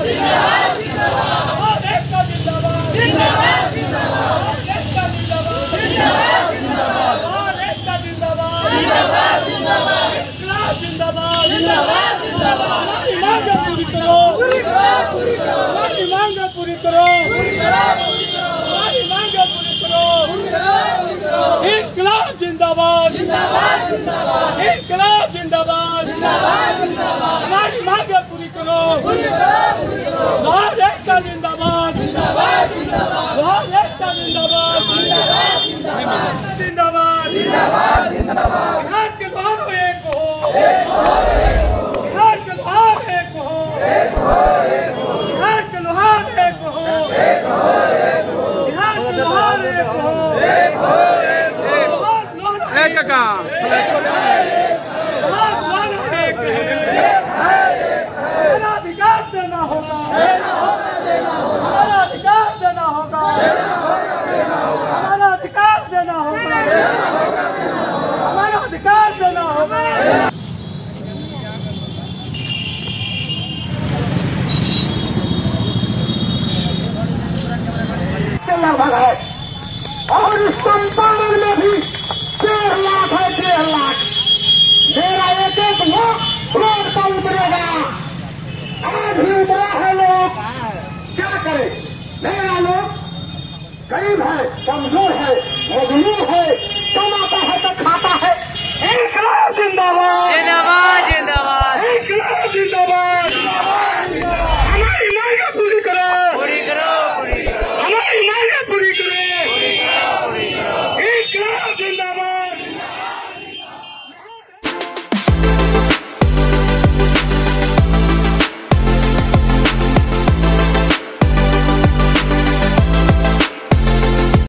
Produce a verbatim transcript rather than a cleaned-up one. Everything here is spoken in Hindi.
जिंदाबाद जिंदाबाद जिंदाबाद इनकलाब जिंदाबाद जिंदाबाद जिंदाबाद हमारी मांग पूरी करो पूरी करो पूरी करो भारत एकता जिंदाबाद जिंदाबाद जिंदाबाद भारत एकता जिंदाबाद जिंदाबाद जिंदाबाद जिंदाबाद जिंदाबाद जिंदाबाद बिहार के लोहार हो एक हो एक हो बिहार के लोहार एक हो एक हो एक हो बिहार के लोहार एक हो एक हो एक हो बिहार के लोहार एक हो एक हो एक का मेरा अधिकार देना होगा हमारा अधिकार देना होगा हमारा अधिकार देना होगा हमारा अधिकार देना होगा चलने वाला है और इस कंपाउंड में भी डेढ़ लाख है डेढ़ लाख मेरा एक एक लोग रोड पर उतरेगा आज भी उतरा है लोग क्या करे मेरा लोग गरीब है कमजोर है मजलूम है कमाता है तो खाता है इंकलाब जिंदाबाद जिंदाबाद जिंदाबाद इंकलाब जिंदाबाद।